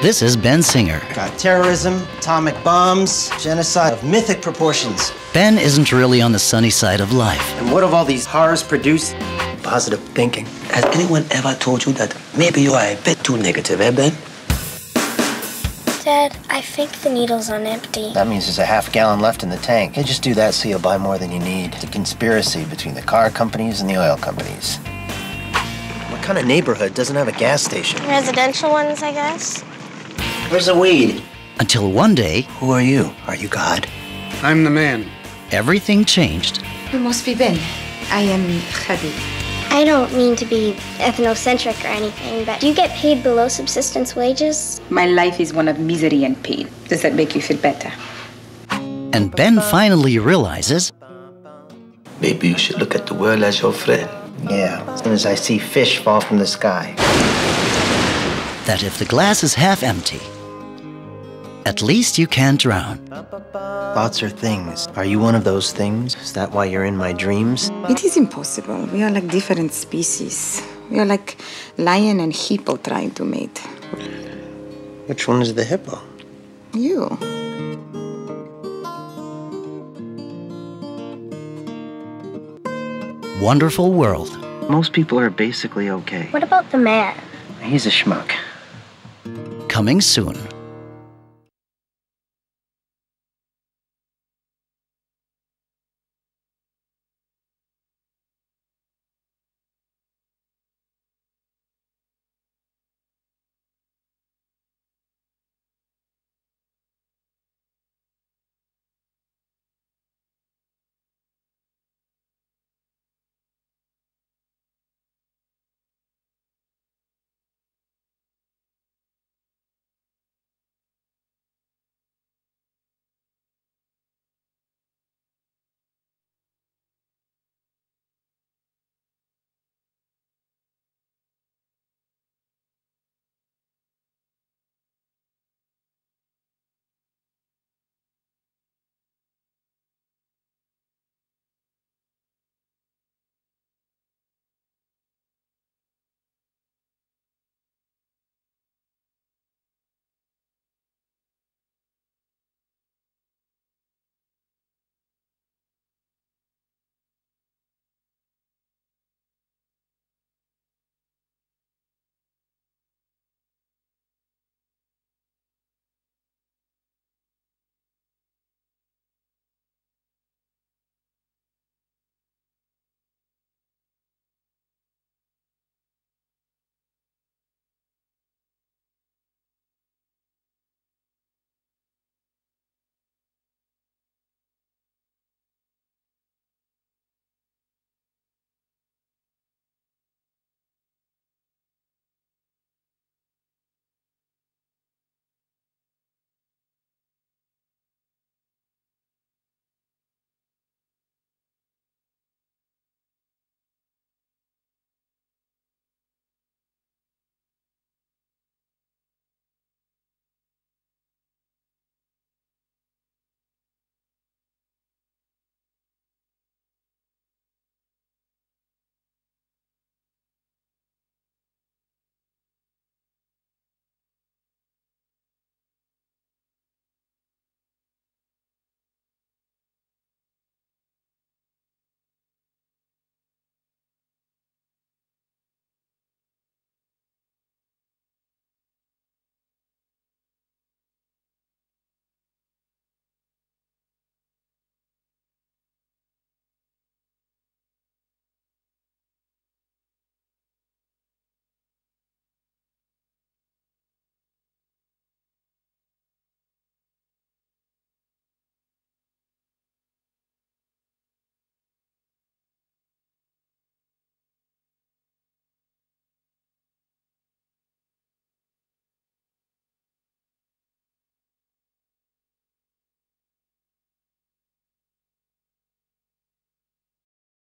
This is Ben Singer. Got terrorism, atomic bombs, genocide of mythic proportions. Ben isn't really on the sunny side of life. And what have all these horrors produced? Positive thinking. Has anyone ever told you that maybe you are a bit too negative, eh, Ben? Dad, I think the needle's on empty. That means there's a half-gallon left in the tank. You just do that so you'll buy more than you need. It's a conspiracy between the car companies and the oil companies. What kind of neighborhood doesn't have a gas station? Residential ones, I guess. Where's the weed? Until one day... Who are you? Are you God? I'm the man. Everything changed. You must be Ben. I am Khadi. I don't mean to be ethnocentric or anything, but do you get paid below subsistence wages? My life is one of misery and pain. Does that make you feel better? And Ben finally realizes... Maybe you should look at the world as your friend. Yeah, as soon as I see fish fall from the sky. That if the glass is half empty, at least you can't drown. Thoughts are things. Are you one of those things? Is that why you're in my dreams? It is impossible. We are like different species. We are like lion and hippo trying to mate. Which one is the hippo? You. Wonderful world. Most people are basically okay. What about the man? He's a schmuck. Coming soon.